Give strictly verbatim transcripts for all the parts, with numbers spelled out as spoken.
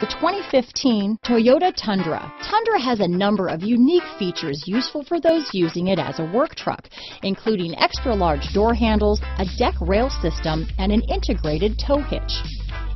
The twenty fifteen Toyota Tundra. Tundra has a number of unique features useful for those using it as a work truck, including extra-large door handles, a deck rail system, and an integrated tow hitch.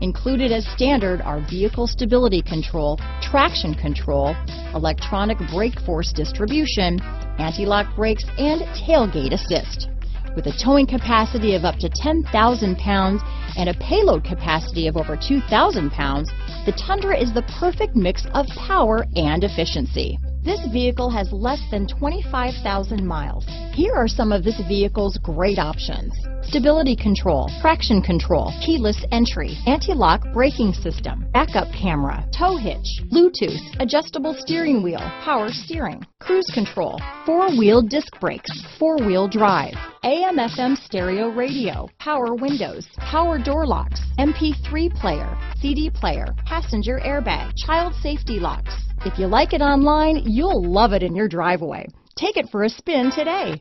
Included as standard are vehicle stability control, traction control, electronic brake force distribution, anti-lock brakes, and tailgate assist. With a towing capacity of up to ten thousand pounds and a payload capacity of over two thousand pounds, the Tundra is the perfect mix of power and efficiency. This vehicle has less than twenty-five thousand miles. Here are some of this vehicle's great options: stability control, traction control, keyless entry, anti-lock braking system, backup camera, tow hitch, Bluetooth, adjustable steering wheel, power steering, cruise control, four-wheel disc brakes, four-wheel drive, A M F M stereo radio, power windows, power door locks, M P three player, C D player, passenger airbag, child safety locks. If you like it online, you'll love it in your driveway. Take it for a spin today.